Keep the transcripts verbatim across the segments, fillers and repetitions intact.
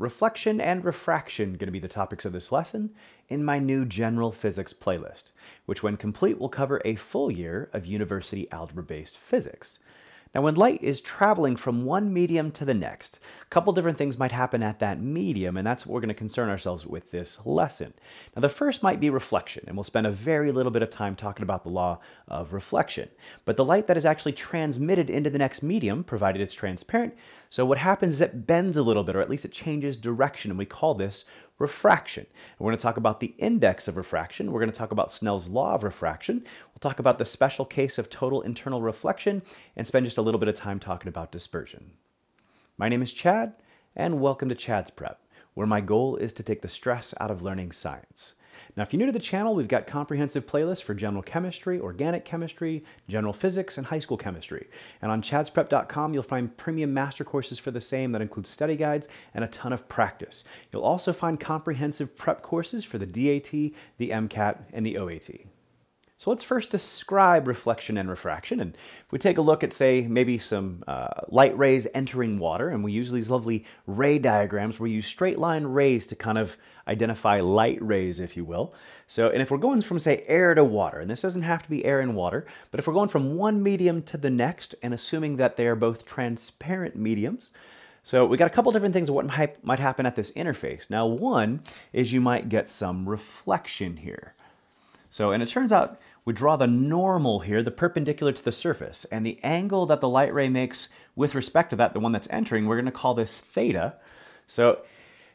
reflection and refraction going to be the topics of this lesson in my new general physics playlist, which when complete will cover a full year of university algebra-based physics. Now, when light is traveling from one medium to the next, a couple different things might happen at that medium, and that's what we're going to concern ourselves with this lesson. Now, the first might be reflection, and we'll spend a very little bit of time talking about the law of reflection. But the light that is actually transmitted into the next medium, provided it's transparent, so what happens is it bends a little bit, or at least it changes direction, and we call this refraction. And we're going to talk about the index of refraction. We're going to talk about Snell's law of refraction. We'll talk about the special case of total internal reflection and spend just a little bit of time talking about dispersion. My name is Chad, and welcome to Chad's Prep, where my goal is to take the stress out of learning science. Now, if you're new to the channel, we've got comprehensive playlists for general chemistry, organic chemistry, general physics, and high school chemistry. And on chads prep dot com, you'll find premium master courses for the same that include study guides and a ton of practice. You'll also find comprehensive prep courses for the D A T, the MCAT, and the O A T. So let's first describe reflection and refraction. And if we take a look at, say, maybe some uh, light rays entering water, and we use these lovely ray diagrams where we use straight line rays to kind of identify light rays, if you will. So, and if we're going from, say, air to water, and this doesn't have to be air and water, but if we're going from one medium to the next, and assuming that they are both transparent mediums, so we got a couple different things of what might happen at this interface. Now, one is you might get some reflection here. So, and it turns out, we draw the normal here, the perpendicular to the surface, and the angle that the light ray makes with respect to that, the one that's entering, we're going to call this theta. So,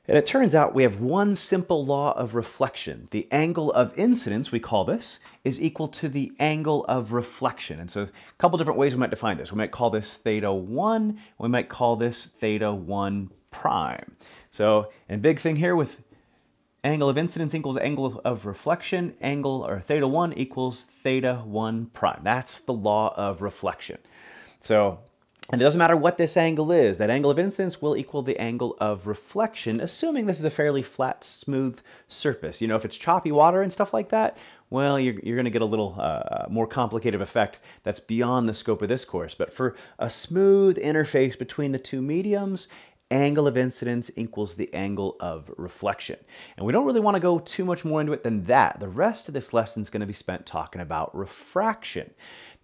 and it turns out we have one simple law of reflection. The angle of incidence, we call this, is equal to the angle of reflection. And so a couple different ways we might define this. We might call this theta one, and we might call this theta one prime. So, and big thing here with angle of incidence equals angle of, of reflection, angle or theta one equals theta one prime. That's the law of reflection. So, and it doesn't matter what this angle is, that angle of incidence will equal the angle of reflection, assuming this is a fairly flat, smooth surface. You know, if it's choppy water and stuff like that, well, you're, you're going to get a little uh, more complicated effect that's beyond the scope of this course. But for a smooth interface between the two mediums, angle of incidence equals the angle of reflection. And we don't really want to go too much more into it than that. The rest of this lesson is going to be spent talking about refraction.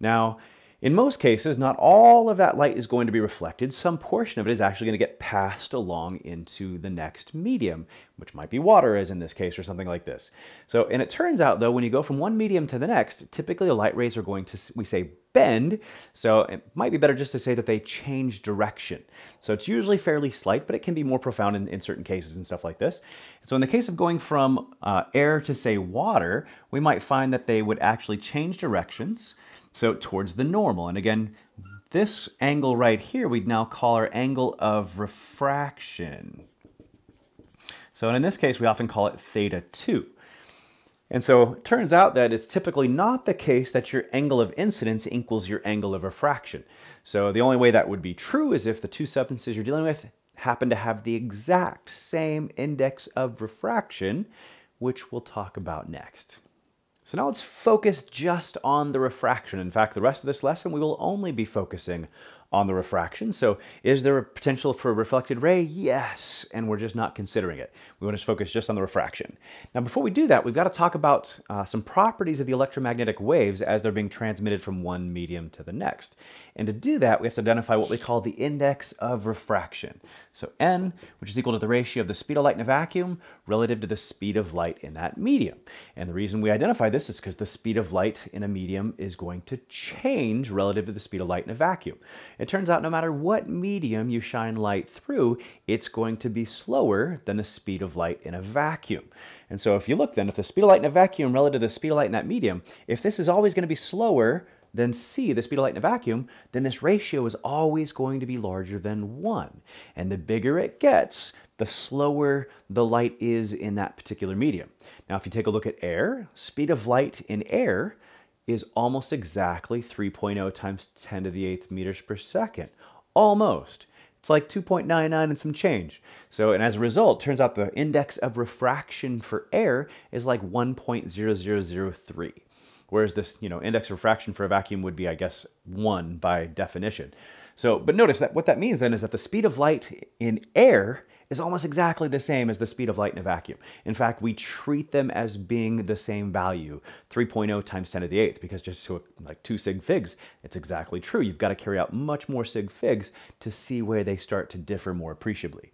Now, in most cases, not all of that light is going to be reflected. Some portion of it is actually going to get passed along into the next medium, which might be water, as in this case, or something like this. So, and it turns out, though, when you go from one medium to the next, typically the light rays are going to, we say, bend. So it might be better just to say that they change direction. So it's usually fairly slight, but it can be more profound in, in certain cases and stuff like this. So in the case of going from uh, air to, say, water, we might find that they would actually change directions. So towards the normal. And again, this angle right here, we'd now call our angle of refraction. So in this case, we often call it theta two. And so it turns out that it's typically not the case that your angle of incidence equals your angle of refraction. So the only way that would be true is if the two substances you're dealing with happen to have the exact same index of refraction, which we'll talk about next. So now let's focus just on the refraction. In fact, the rest of this lesson, we will only be focusing on the refraction. So is there a potential for a reflected ray? Yes, and we're just not considering it. We want to focus just on the refraction. Now, before we do that, we've got to talk about uh, some properties of the electromagnetic waves as they're being transmitted from one medium to the next. And to do that, we have to identify what we call the index of refraction. So N, which is equal to the ratio of the speed of light in a vacuum relative to the speed of light in that medium. And the reason we identify this is because the speed of light in a medium is going to change relative to the speed of light in a vacuum. It turns out no matter what medium you shine light through, it's going to be slower than the speed of light in a vacuum. And so if you look then, if the speed of light in a vacuum relative to the speed of light in that medium, if this is always going to be slower than C, the speed of light in a vacuum, then this ratio is always going to be larger than one. And the bigger it gets, the slower the light is in that particular medium. Now, if you take a look at air, speed of light in air is almost exactly three point zero times ten to the eighth meters per second. Almost. It's like two point nine nine and some change. So, and as a result, turns out the index of refraction for air is like one point zero zero zero three. Whereas this, you know, index of refraction for a vacuum would be, I guess, one by definition. So, but notice that what that means then is that the speed of light in air is almost exactly the same as the speed of light in a vacuum. In fact, we treat them as being the same value, three point zero times ten to the eighth, because just to like two sig figs, it's exactly true. You've got to carry out much more sig figs to see where they start to differ more appreciably.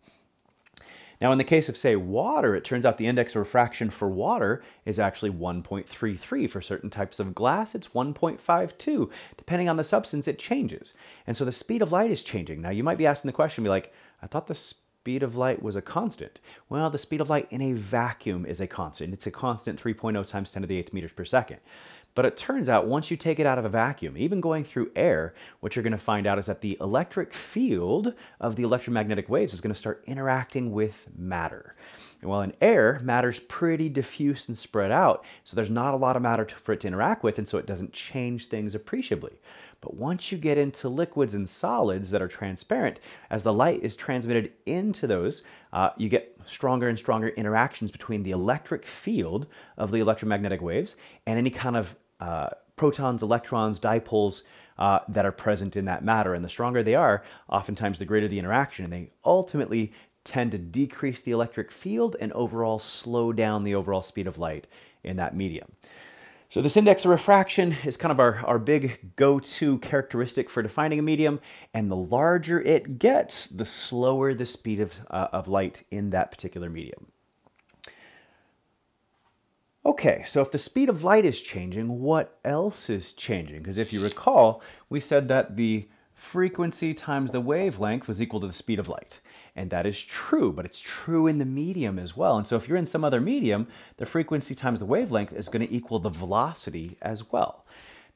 Now, in the case of, say, water, it turns out the index of refraction for water is actually one point three three. For certain types of glass, it's one point five two. Depending on the substance, it changes. And so the speed of light is changing. Now, you might be asking the question, be like, I thought the speed of light was a constant. Well, the speed of light in a vacuum is a constant. It's a constant three point zero times ten to the eighth meters per second. But it turns out once you take it out of a vacuum, even going through air, what you're going to find out is that the electric field of the electromagnetic waves is going to start interacting with matter. And while in air, matter's pretty diffuse and spread out, so there's not a lot of matter to, for it to interact with, and so it doesn't change things appreciably. But once you get into liquids and solids that are transparent, as the light is transmitted into those, uh, you get stronger and stronger interactions between the electric field of the electromagnetic waves and any kind of uh, protons, electrons, dipoles uh, that are present in that matter. And the stronger they are, oftentimes the greater the interaction, and they ultimately tend to decrease the electric field and overall slow down the overall speed of light in that medium. So this index of refraction is kind of our, our big go-to characteristic for defining a medium, and the larger it gets, the slower the speed of, uh, of light in that particular medium. Okay, so if the speed of light is changing, what else is changing? Because if you recall, we said that the frequency times the wavelength was equal to the speed of light. And that is true, but it's true in the medium as well. And so if you're in some other medium, the frequency times the wavelength is going to equal the velocity as well.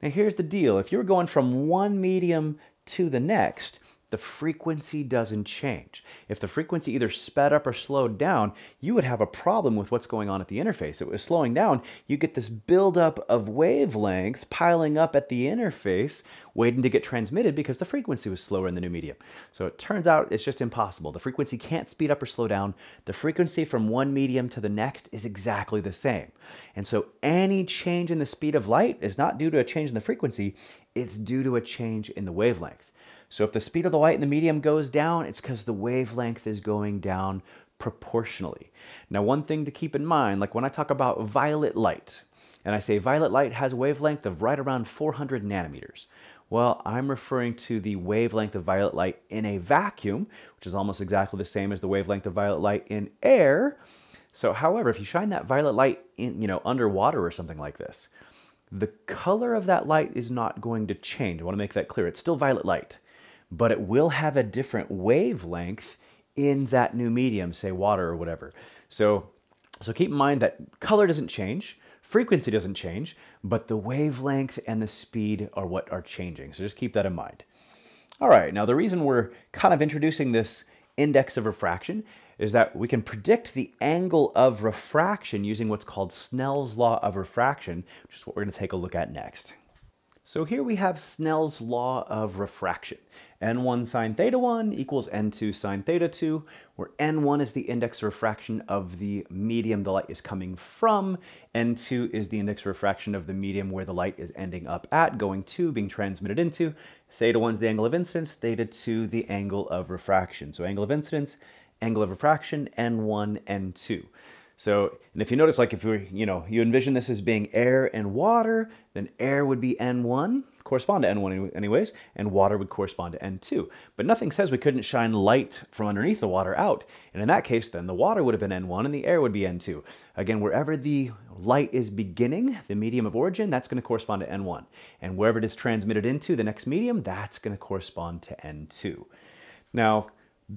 Now here's the deal. If you're going from one medium to the next, the frequency doesn't change. If the frequency either sped up or slowed down, you would have a problem with what's going on at the interface. If it was slowing down, you get this buildup of wavelengths piling up at the interface, waiting to get transmitted because the frequency was slower in the new medium. So it turns out it's just impossible. The frequency can't speed up or slow down. The frequency from one medium to the next is exactly the same. And so any change in the speed of light is not due to a change in the frequency, it's due to a change in the wavelength. So if the speed of the light in the medium goes down, it's because the wavelength is going down proportionally. Now, one thing to keep in mind, like when I talk about violet light, and I say violet light has a wavelength of right around four hundred nanometers. Well, I'm referring to the wavelength of violet light in a vacuum, which is almost exactly the same as the wavelength of violet light in air. So, however, if you shine that violet light in, you know, underwater or something like this, the color of that light is not going to change. I want to make that clear. It's still violet light, but it will have a different wavelength in that new medium, say water or whatever. So, so keep in mind that color doesn't change, frequency doesn't change, but the wavelength and the speed are what are changing. So just keep that in mind. All right, now the reason we're kind of introducing this index of refraction is that we can predict the angle of refraction using what's called Snell's Law of refraction, which is what we're gonna take a look at next. So here we have Snell's Law of refraction. N one sine theta one equals N two sine theta two, where N one is the index of refraction of the medium the light is coming from, N two is the index of refraction of the medium where the light is ending up at, going to, being transmitted into. Theta one is the angle of incidence, theta two the angle of refraction. So angle of incidence, angle of refraction, N one, N two. So, and if you notice, like if you were, you know, you envision this as being air and water, then air would be N one, correspond to N one anyways, and water would correspond to N two. But nothing says we couldn't shine light from underneath the water out. And in that case, then the water would have been N one and the air would be N two. Again, wherever the light is beginning, the medium of origin, that's going to correspond to N one. And wherever it is transmitted into the next medium, that's going to correspond to N two. Now,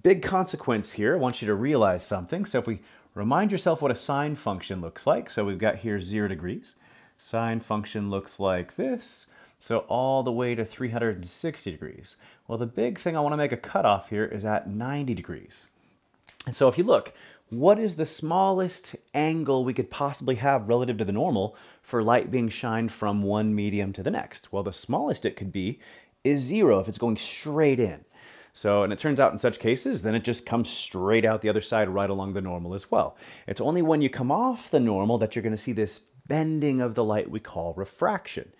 big consequence here, I want you to realize something. So if we remind yourself what a sine function looks like. So we've got here zero degrees. Sine function looks like this. So all the way to three hundred sixty degrees. Well, the big thing I want to make a cutoff here is at ninety degrees. And so if you look, what is the smallest angle we could possibly have relative to the normal for light being shined from one medium to the next? Well, the smallest it could be is zero if it's going straight in. So, and it turns out in such cases, then it just comes straight out the other side right along the normal as well. It's only when you come off the normal that you're going to see this bending of the light we call refraction.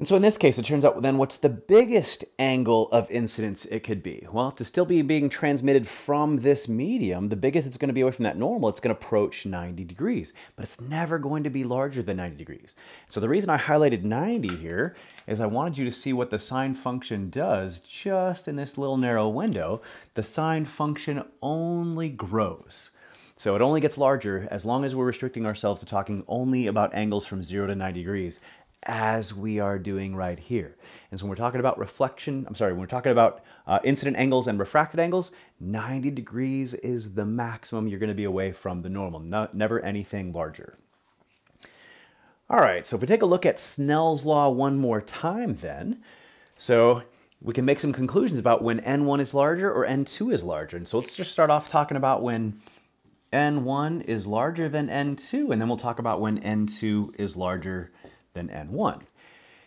And so in this case, it turns out then what's the biggest angle of incidence it could be? Well, to still be being transmitted from this medium, the biggest it's going to be away from that normal, it's going to approach ninety degrees, but it's never going to be larger than ninety degrees. So the reason I highlighted ninety here is I wanted you to see what the sine function does just in this little narrow window. The sine function only grows. So it only gets larger as long as we're restricting ourselves to talking only about angles from zero to ninety degrees, as we are doing right here. And so when we're talking about reflection, I'm sorry, when we're talking about uh, incident angles and refracted angles, ninety degrees is the maximum you're gonna be away from the normal, not, never anything larger. All right, so if we take a look at Snell's Law one more time then, so we can make some conclusions about when N one is larger or N two is larger. And so let's just start off talking about when N one is larger than N two, and then we'll talk about when N two is larger than N one.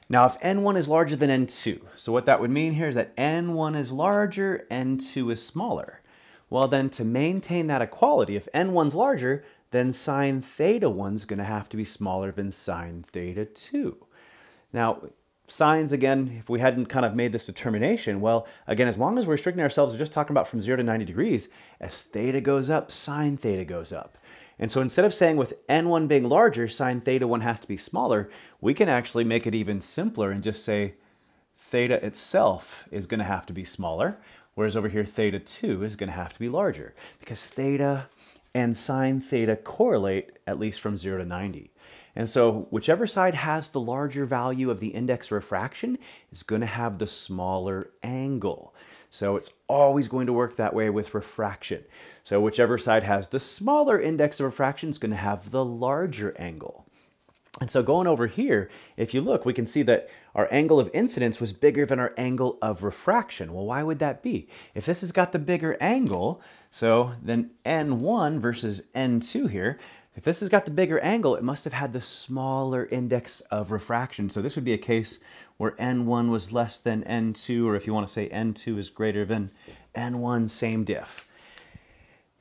Now, if N one is larger than N two, so what that would mean here is that N one is larger, N two is smaller. Well, then to maintain that equality, if N one's larger, then sine theta one's gonna have to be smaller than sine theta two. Now, sines, again, if we hadn't kind of made this determination, well, again, as long as we're restricting ourselves to just talking about from zero to ninety degrees, as theta goes up, sine theta goes up. And so instead of saying with N one being larger, sine theta one has to be smaller, we can actually make it even simpler and just say theta itself is going to have to be smaller, whereas over here theta two is going to have to be larger, because theta and sine theta correlate at least from zero to ninety. And so whichever side has the larger value of the index refraction is going to have the smaller angle. So it's always going to work that way with refraction. So whichever side has the smaller index of refraction is going to have the larger angle. And so going over here, if you look, we can see that our angle of incidence was bigger than our angle of refraction. Well, why would that be? If this has got the bigger angle, so then N one versus N two here, if this has got the bigger angle, it must have had the smaller index of refraction. So this would be a case where N one was less than N two, or if you want to say N two is greater than N one, same diff.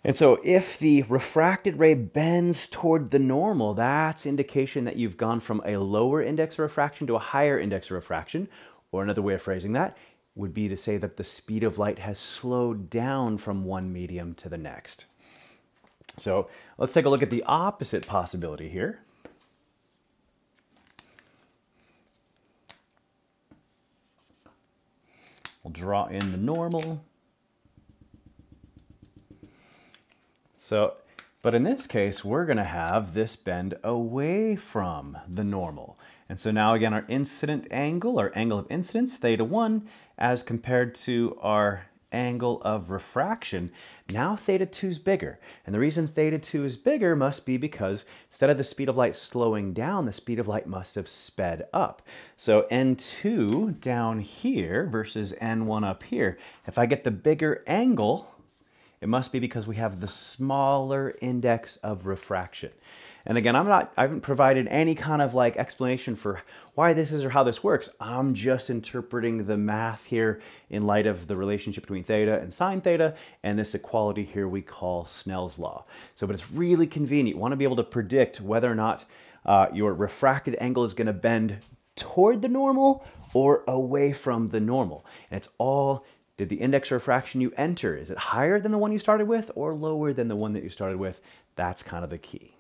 And so if the refracted ray bends toward the normal, that's indication that you've gone from a lower index of refraction to a higher index of refraction, or another way of phrasing that would be to say that the speed of light has slowed down from one medium to the next. So let's take a look at the opposite possibility here. We'll draw in the normal. So, but in this case, we're gonna have this bend away from the normal. And so now again, our incident angle, our angle of incidence, theta one, as compared to our angle of refraction, now theta two is bigger. And the reason theta two is bigger must be because instead of the speed of light slowing down, the speed of light must have sped up. So N two down here versus N one up here, if I get the bigger angle, it must be because we have the smaller index of refraction. And again, I'm not, I haven't provided any kind of like explanation for why this is or how this works. I'm just interpreting the math here in light of the relationship between theta and sine theta and this equality here we call Snell's Law. So, but it's really convenient. You want to be able to predict whether or not uh, your refracted angle is going to bend toward the normal or away from the normal. And it's all, did the index of refraction you enter, is it higher than the one you started with or lower than the one that you started with? That's kind of the key.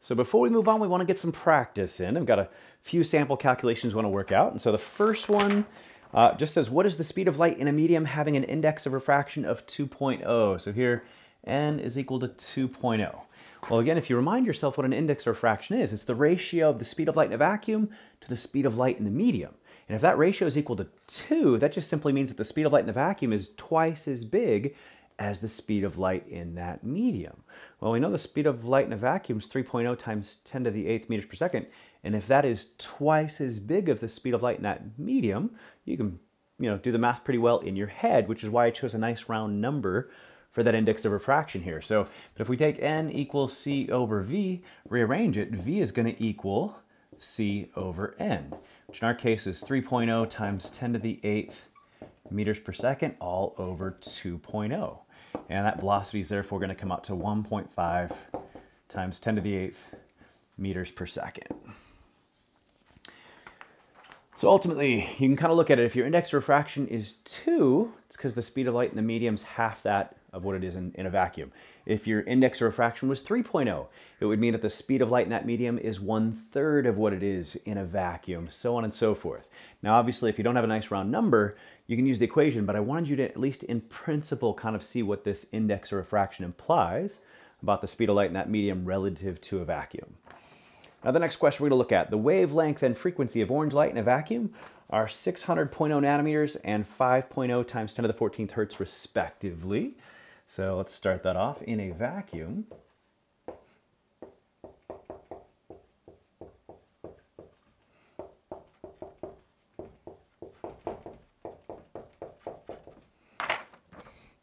So before we move on, we want to get some practice in. I've got a few sample calculations we want to work out. And so the first one uh, just says, what is the speed of light in a medium having an index of refraction of two point zero? So here, n is equal to two point zero. Well, again, if you remind yourself what an index of refraction is, it's the ratio of the speed of light in a vacuum to the speed of light in the medium. And if that ratio is equal to two, that just simply means that the speed of light in the vacuum is twice as big as the speed of light in that medium. Well, we know the speed of light in a vacuum is three point zero times ten to the eighth meters per second. And if that is twice as big of the speed of light in that medium, you can, you know, do the math pretty well in your head, which is why I chose a nice round number for that index of refraction here. So, but if we take n equals c over v, rearrange it, v is gonna equal c over n, which in our case is three point zero times ten to the eighth meters per second, all over two point zero. And that velocity is therefore gonna come out to one point five times ten to the eighth meters per second. So ultimately, you can kind of look at it, if your index of refraction is two, it's because the speed of light in the medium's half that of what it is in, in a vacuum. If your index of refraction was three point oh, it would mean that the speed of light in that medium is one third of what it is in a vacuum, so on and so forth. Now, obviously, if you don't have a nice round number, you can use the equation, but I wanted you to at least in principle kind of see what this index of refraction implies about the speed of light in that medium relative to a vacuum. Now the next question we're going to look at, the wavelength and frequency of orange light in a vacuum are six hundred point oh nanometers and five point oh times ten to the fourteenth hertz respectively. So let's start that off. In a vacuum,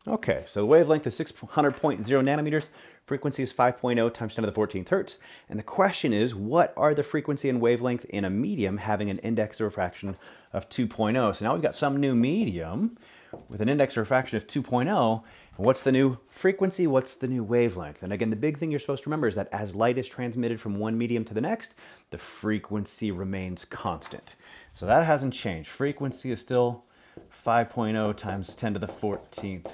okay, so the wavelength is six hundred point oh nanometers, frequency is five point oh times ten to the fourteenth hertz, and the question is, what are the frequency and wavelength in a medium having an index of refraction of two point oh? So now we've got some new medium with an index of refraction of two point oh, and what's the new frequency, what's the new wavelength? And again, the big thing you're supposed to remember is that as light is transmitted from one medium to the next, the frequency remains constant. So that hasn't changed. Frequency is still five point oh times ten to the fourteenth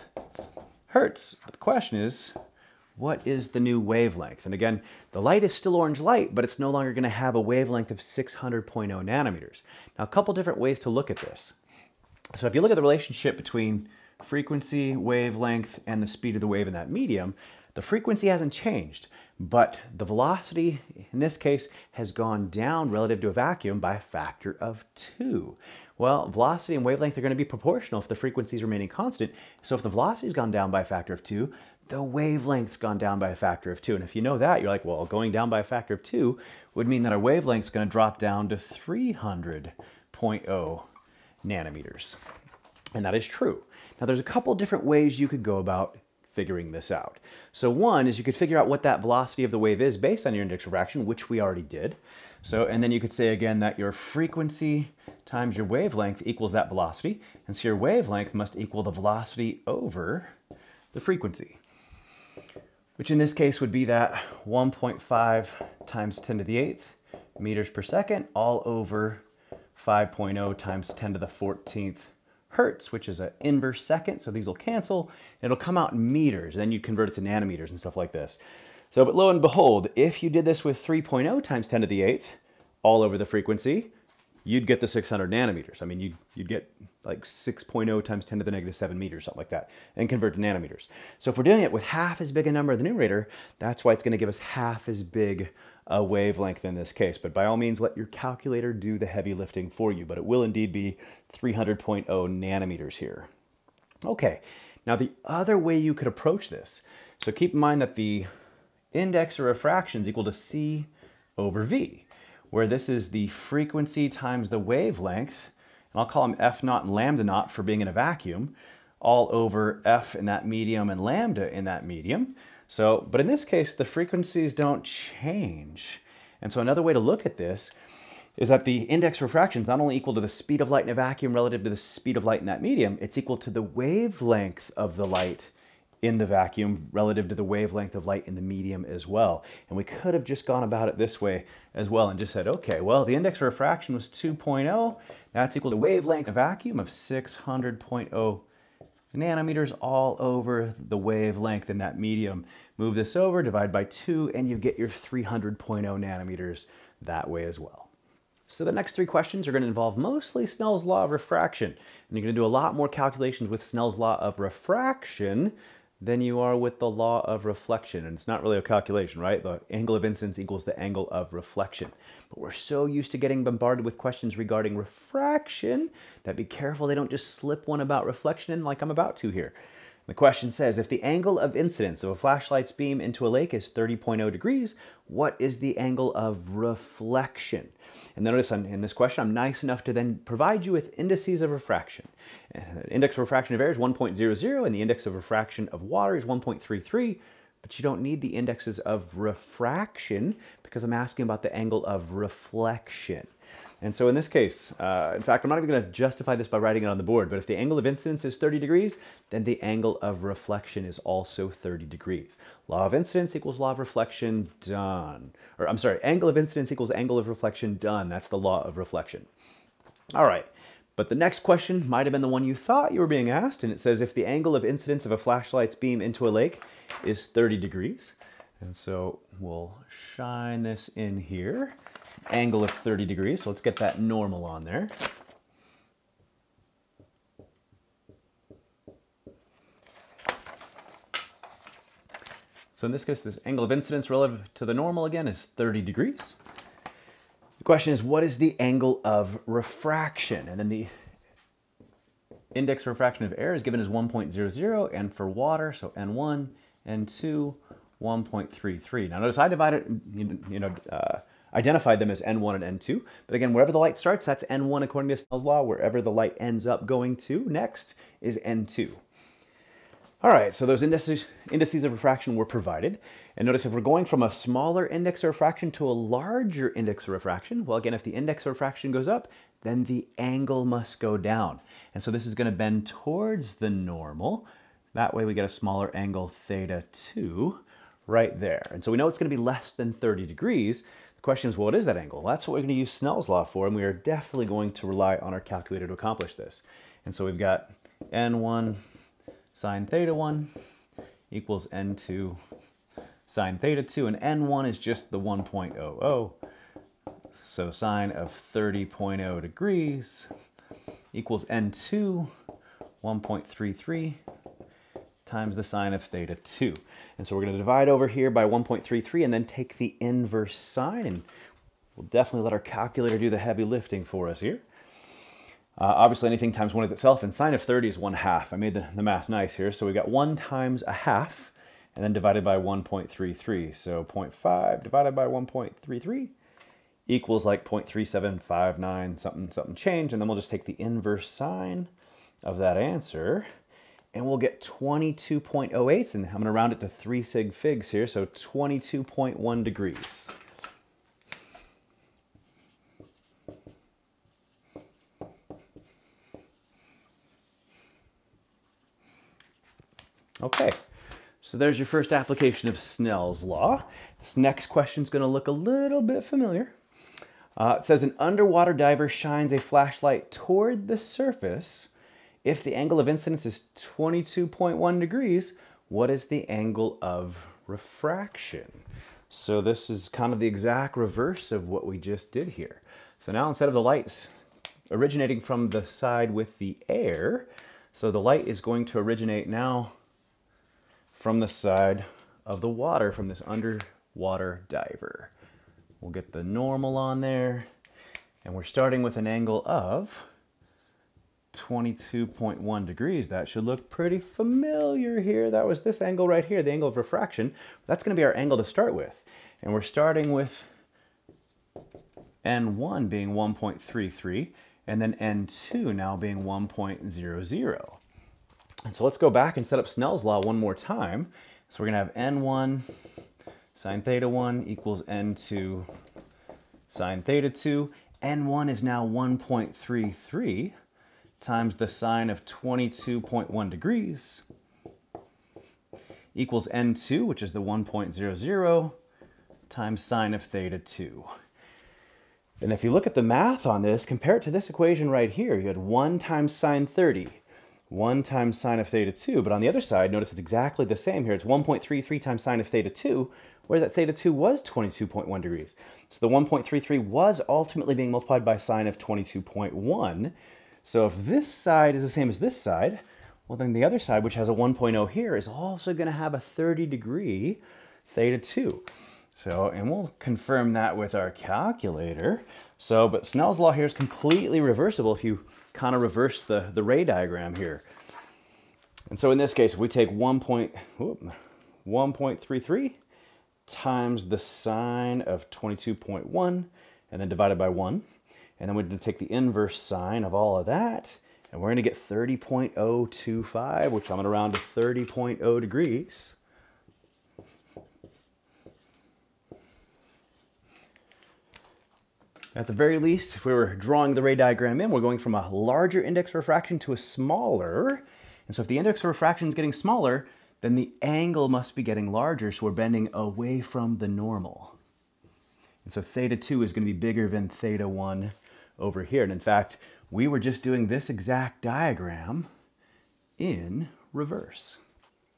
hertz. But the question is, what is the new wavelength? And again, the light is still orange light, but it's no longer going to have a wavelength of six hundred point oh nanometers. Now, a couple different ways to look at this. So if you look at the relationship between frequency, wavelength, and the speed of the wave in that medium, the frequency hasn't changed, but the velocity in this case has gone down relative to a vacuum by a factor of two. Well, velocity and wavelength are going to be proportional if the frequency is remaining constant. So if the velocity's gone down by a factor of two, the wavelength's gone down by a factor of two. And if you know that, you're like, well, going down by a factor of two would mean that our wavelength's going to drop down to three hundred point oh nanometers. And that is true. Now, there's a couple different ways you could go about figuring this out. So one is you could figure out what that velocity of the wave is based on your index of refraction, which we already did. So, and then you could say again that your frequency times your wavelength equals that velocity. And so your wavelength must equal the velocity over the frequency, which in this case would be that one point five times ten to the eighth meters per second all over five point oh times ten to the fourteenth hertz, which is an inverse second, so these will cancel, and it'll come out in meters, and then you'd convert it to nanometers and stuff like this. So, but lo and behold, if you did this with three point oh times ten to the eighth, all over the frequency, you'd get the six hundred nanometers. I mean, you'd, you'd get like six point oh times ten to the negative seven meters, something like that, and convert to nanometers. So if we're doing it with half as big a number in the numerator, that's why it's going to give us half as big a wavelength in this case. But by all means, let your calculator do the heavy lifting for you, but it will indeed be three hundred point oh nanometers here. Okay, now the other way you could approach this, so keep in mind that the index of refraction is equal to C over V, where this is the frequency times the wavelength, and I'll call them F naught and lambda naught for being in a vacuum, all over F in that medium and lambda in that medium. So, but in this case, the frequencies don't change. And so another way to look at this is that the index of refraction is not only equal to the speed of light in a vacuum relative to the speed of light in that medium, it's equal to the wavelength of the light in the vacuum relative to the wavelength of light in the medium as well. And we could have just gone about it this way as well and just said, okay, well, the index of refraction was two point oh. That's equal to wavelength in a vacuum of six hundred point oh nanometers all over the wavelength in that medium. Move this over, divide by two, and you get your three hundred point oh nanometers that way as well. So the next three questions are going to involve mostly Snell's Law of Refraction. And you're going to do a lot more calculations with Snell's Law of Refraction than you are with the law of reflection. And it's not really a calculation, right? The angle of incidence equals the angle of reflection. But we're so used to getting bombarded with questions regarding refraction that be careful they don't just slip one about reflection in like I'm about to here. The question says, if the angle of incidence of a flashlight's beam into a lake is thirty point oh degrees, what is the angle of reflection? And notice I'm, in this question, I'm nice enough to then provide you with indices of refraction. And the index of refraction of air is one point zero zero, and the index of refraction of water is one point three three, but you don't need the indexes of refraction because I'm asking about the angle of reflection. And so in this case, uh, in fact, I'm not even going to justify this by writing it on the board, but if the angle of incidence is thirty degrees, then the angle of reflection is also thirty degrees. Law of incidence equals law of reflection, done. Or I'm sorry, angle of incidence equals angle of reflection, done. That's the law of reflection. All right, but the next question might have been the one you thought you were being asked, and it says if the angle of incidence of a flashlight's beam into a lake is thirty degrees, and so we'll shine this in here. Angle of thirty degrees, so let's get that normal on there. So in this case, this angle of incidence relative to the normal, again, is thirty degrees. The question is, what is the angle of refraction? And then the index of refraction of air is given as one point zero zero, and for water, so N one, N two, one point three three. Now notice I divided, you, you know, uh, identified them as N one and N two, but again, wherever the light starts, that's N one according to Snell's Law. Wherever the light ends up going to next is N two. All right, so those indices, indices of refraction were provided. And notice if we're going from a smaller index of refraction to a larger index of refraction, well, again, if the index of refraction goes up, then the angle must go down. And so this is going to bend towards the normal. That way we get a smaller angle, theta two, right there. And so we know it's going to be less than thirty degrees. The question is, well, what is that angle? Well, that's what we're going to use Snell's Law for, and we are definitely going to rely on our calculator to accomplish this. And so we've got N one sine theta one equals N two sine theta two, and N one is just the one point zero zero. So sine of thirty point zero degrees equals N two, one point three three, times the sine of theta two. And so we're gonna divide over here by one point three three and then take the inverse sine, and we'll definitely let our calculator do the heavy lifting for us here. Uh, obviously, anything times one is itself, and sine of thirty is one half. I made the, the math nice here. So we got one times a half, and then divided by one point three three. So zero point five divided by one point three three equals like zero point three seven five nine something, something change. And then we'll just take the inverse sine of that answer, and we'll get twenty-two point zero eight. And I'm gonna round it to three sig figs here. So twenty-two point one degrees. Okay, so there's your first application of Snell's Law. This next question is going to look a little bit familiar. Uh, it says an underwater diver shines a flashlight toward the surface. If the angle of incidence is twenty-two point one degrees, what is the angle of refraction? So this is kind of the exact reverse of what we just did here. So now instead of the lights originating from the side with the air, so the light is going to originate now from the side of the water from this underwater diver. We'll get the normal on there, and we're starting with an angle of twenty-two point one degrees. That should look pretty familiar here. That was this angle right here, the angle of refraction. That's going to be our angle to start with, and we're starting with N one being one point three three, and then N two now being one point zero zero. And so let's go back and set up Snell's Law one more time. So we're gonna have N one sine theta one equals N two sine theta two. N one is now one point three three times the sine of twenty-two point one degrees equals N two, which is the one point zero zero, times sine of theta two. And if you look at the math on this, compare it to this equation right here. You had one times sine thirty, one times sine of theta two, but on the other side, notice it's exactly the same here. It's one point three three times sine of theta two, where that theta two was twenty-two point one degrees. So the one point three three was ultimately being multiplied by sine of twenty-two point one. So if this side is the same as this side, well then the other side, which has a one point zero here, is also gonna have a thirty degree theta two. So, and we'll confirm that with our calculator. So, but Snell's Law here is completely reversible if you kind of reverse the, the ray diagram here. And so in this case, if we take one point three three times the sine of twenty-two point one and then divided by one, and then we're gonna take the inverse sine of all of that, and we're gonna get thirty point zero two five, which I'm gonna round to thirty point zero degrees. At the very least, if we were drawing the ray diagram in, we're going from a larger index of refraction to a smaller. And so if the index of refraction is getting smaller, then the angle must be getting larger. So we're bending away from the normal. And so theta two is going to be bigger than theta one over here. And in fact, we were just doing this exact diagram in reverse.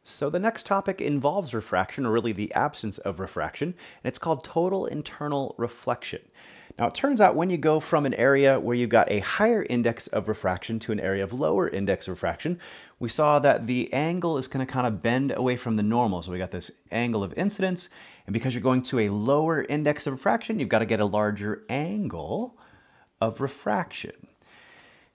So the next topic involves refraction, or really the absence of refraction, and it's called total internal reflection. Now, it turns out when you go from an area where you've got a higher index of refraction to an area of lower index of refraction, we saw that the angle is going to kind of bend away from the normal. So we got this angle of incidence, and because you're going to a lower index of refraction, you've got to get a larger angle of refraction.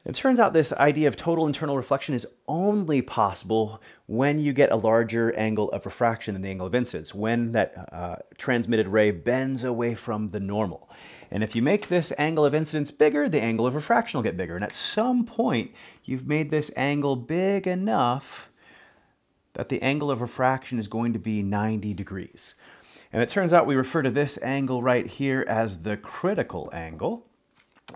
It turns out this idea of total internal reflection is only possible when you get a larger angle of refraction than the angle of incidence, when that uh, transmitted ray bends away from the normal. And if you make this angle of incidence bigger, the angle of refraction will get bigger. And at some point, you've made this angle big enough that the angle of refraction is going to be ninety degrees. And it turns out we refer to this angle right here as the critical angle.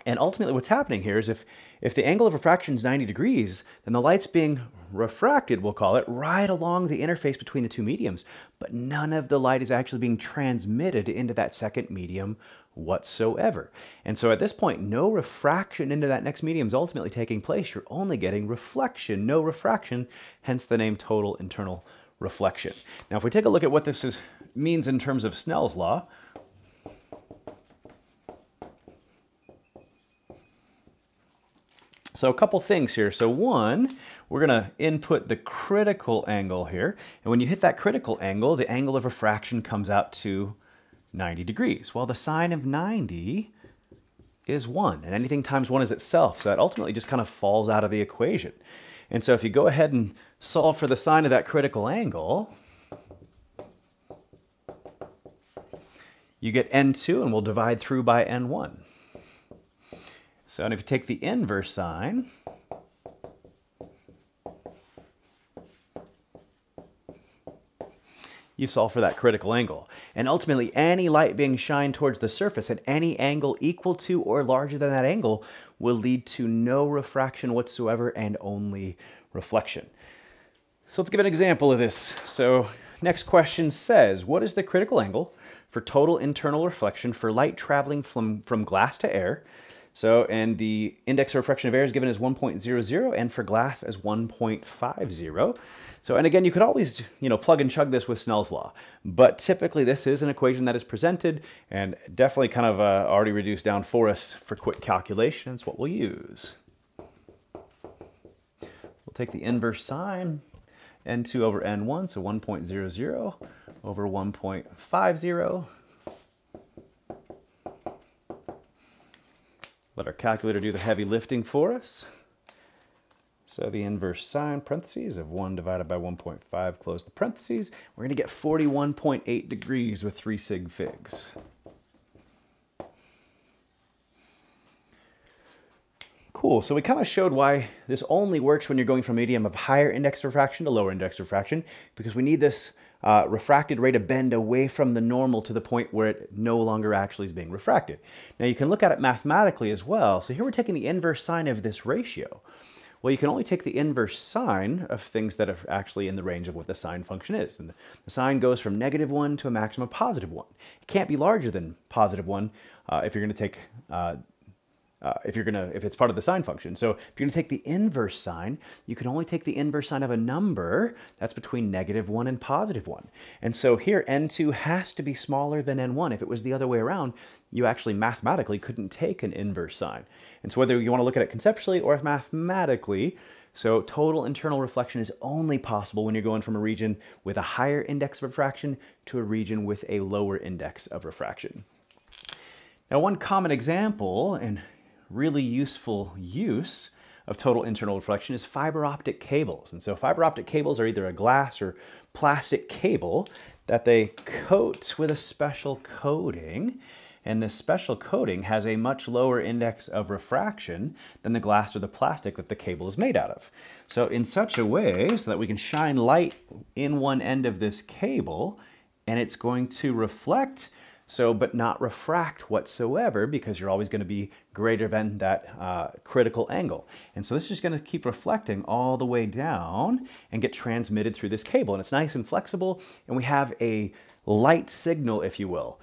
And ultimately what's happening here is if, if the angle of refraction is ninety degrees, then the light's being refracted, we'll call it, right along the interface between the two mediums, but none of the light is actually being transmitted into that second medium whatsoever. And so at this point, no refraction into that next medium is ultimately taking place. You're only getting reflection, no refraction, hence the name total internal reflection. Now, if we take a look at what this is, means in terms of Snell's law, so a couple things here. So one, we're gonna input the critical angle here. And when you hit that critical angle, the angle of refraction comes out to ninety degrees. Well, the sine of ninety is one, and anything times one is itself. So that ultimately just kind of falls out of the equation. And so if you go ahead and solve for the sine of that critical angle, you get N two, and we'll divide through by N one. So, and if you take the inverse sine, you solve for that critical angle. And ultimately, any light being shined towards the surface at any angle equal to or larger than that angle will lead to no refraction whatsoever and only reflection. So let's give an example of this. So next question says, what is the critical angle for total internal reflection for light traveling from, from glass to air? So, and the index of refraction of air is given as one point zero zero, and for glass as one point five zero. So, and again, you could always, you know, plug and chug this with Snell's law, but typically this is an equation that is presented and definitely kind of uh, already reduced down for us for quick calculation. It's what we'll use. We'll take the inverse sine, N two over N one, so one point zero zero over one point five zero. Let our calculator do the heavy lifting for us. So the inverse sine, parentheses, of one divided by one point five, close the parentheses. We're gonna get forty-one point eight degrees with three sig figs. Cool, so we kind of showed why this only works when you're going from a medium of higher index refraction to lower index refraction, because we need this Uh, refracted ray to bend away from the normal to the point where it no longer actually is being refracted. Now you can look at it mathematically as well. So here we're taking the inverse sine of this ratio. Well, you can only take the inverse sine of things that are actually in the range of what the sine function is. And the sine goes from negative one to a maximum of positive one. It can't be larger than positive one uh, if you're going to take uh, Uh, if you're gonna, if it's part of the sine function. So if you're gonna take the inverse sine, you can only take the inverse sine of a number that's between negative one and positive one. And so here, N two has to be smaller than N one. If it was the other way around, you actually mathematically couldn't take an inverse sine. And so whether you wanna look at it conceptually or mathematically, so total internal reflection is only possible when you're going from a region with a higher index of refraction to a region with a lower index of refraction. Now, one common example, and really useful use of total internal reflection, is fiber optic cables. And so fiber optic cables are either a glass or plastic cable that they coat with a special coating. And this special coating has a much lower index of refraction than the glass or the plastic that the cable is made out of. So in such a way, so that we can shine light in one end of this cable and it's going to reflect, so, but not refract whatsoever, because you're always going to be greater than that uh, critical angle. And so this is going to keep reflecting all the way down and get transmitted through this cable. And it's nice and flexible, and we have a light signal, if you will.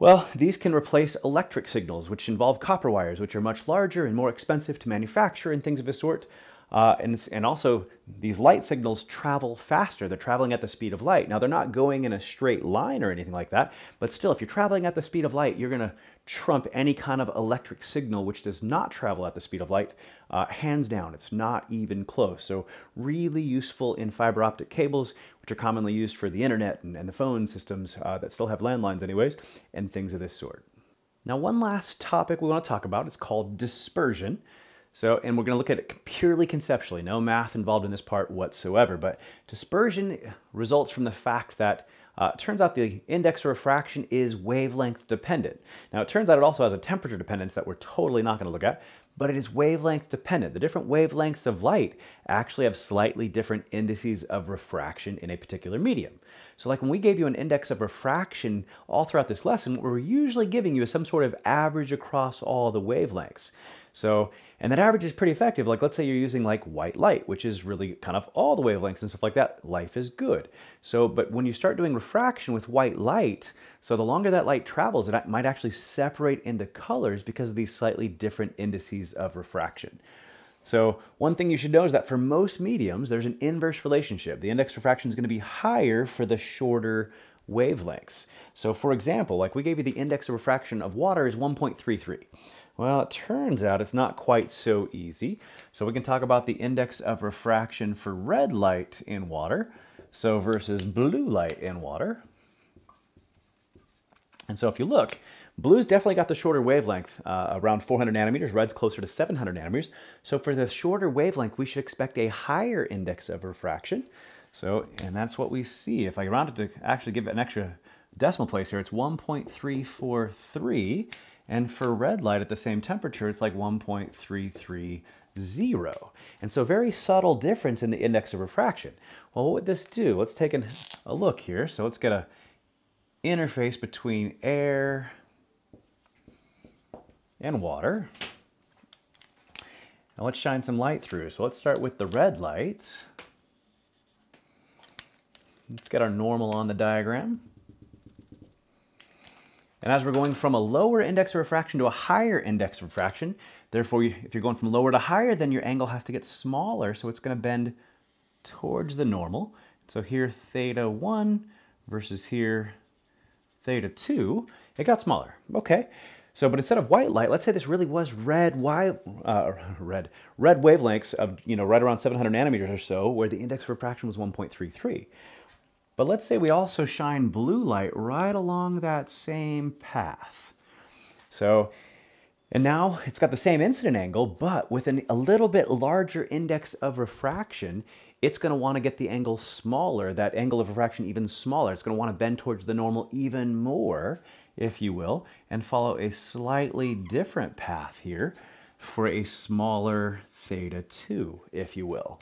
Well, these can replace electric signals, which involve copper wires, which are much larger and more expensive to manufacture and things of this sort. Uh, and, and also, these light signals travel faster. They're traveling at the speed of light. Now, they're not going in a straight line or anything like that, but still, if you're traveling at the speed of light, you're going to trump any kind of electric signal which does not travel at the speed of light. Uh, hands down, it's not even close. So really useful in fiber optic cables, which are commonly used for the internet and, and the phone systems uh, that still have landlines anyways, and things of this sort. Now, one last topic we want to talk about is called dispersion. So, and we're going to look at it purely conceptually, no math involved in this part whatsoever, but dispersion results from the fact that uh, it turns out the index of refraction is wavelength dependent. Now, it turns out it also has a temperature dependence that we're totally not going to look at, but it is wavelength dependent. The different wavelengths of light actually have slightly different indices of refraction in a particular medium. So like when we gave you an index of refraction all throughout this lesson, what we're usually giving you is some sort of average across all the wavelengths. So, and that average is pretty effective. Like, let's say you're using like white light, which is really kind of all the wavelengths and stuff like that. Life is good. So, but when you start doing refraction with white light, so the longer that light travels, it might actually separate into colors because of these slightly different indices of refraction. So one thing you should know is that for most mediums, there's an inverse relationship. The index of refraction is going to be higher for the shorter wavelengths. So for example, like we gave you the index of refraction of water is one point three three. Well, it turns out it's not quite so easy. So we can talk about the index of refraction for red light in water, so versus blue light in water. And so if you look, blue's definitely got the shorter wavelength, uh, around four hundred nanometers, red's closer to seven hundred nanometers. So for the shorter wavelength, we should expect a higher index of refraction. So, and that's what we see. If I round it to actually give it an extra decimal place here, it's one point three four three. And for red light at the same temperature, it's like one point three three zero. And so very subtle difference in the index of refraction. Well, what would this do? Let's take an, a look here. So let's get an interface between air and water. Now let's shine some light through. So let's start with the red light. Let's get our normal on the diagram. And as we're going from a lower index of refraction to a higher index of refraction, therefore, you, if you're going from lower to higher, then your angle has to get smaller, so it's going to bend towards the normal. So here, theta one versus here, theta two, it got smaller. Okay. So, but instead of white light, let's say this really was red, wide, uh, red, red wavelengths of, you know, right around seven hundred nanometers or so, where the index of refraction was one point three three. But let's say we also shine blue light right along that same path. So, and now it's got the same incident angle, but with an, a little bit larger index of refraction, it's going to want to get the angle smaller, that angle of refraction even smaller. It's going to want to bend towards the normal even more, if you will, and follow a slightly different path here for a smaller theta two, if you will.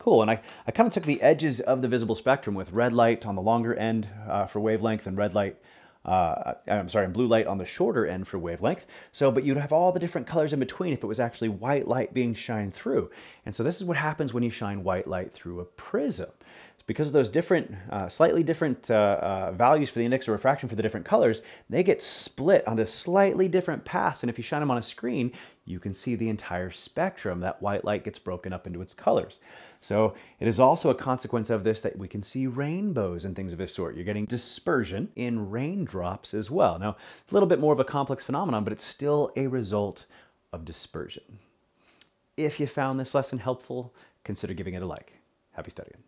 Cool, and I, I kind of took the edges of the visible spectrum with red light on the longer end uh, for wavelength and red light, uh, I'm sorry, and blue light on the shorter end for wavelength. So, but you'd have all the different colors in between if it was actually white light being shined through. And so this is what happens when you shine white light through a prism. Because of those different, uh, slightly different uh, uh, values for the index of refraction for the different colors, they get split onto slightly different paths. And if you shine them on a screen, you can see the entire spectrum. That white light gets broken up into its colors. So it is also a consequence of this that we can see rainbows and things of this sort. You're getting dispersion in raindrops as well. Now, it's a little bit more of a complex phenomenon, but it's still a result of dispersion. If you found this lesson helpful, consider giving it a like. Happy studying.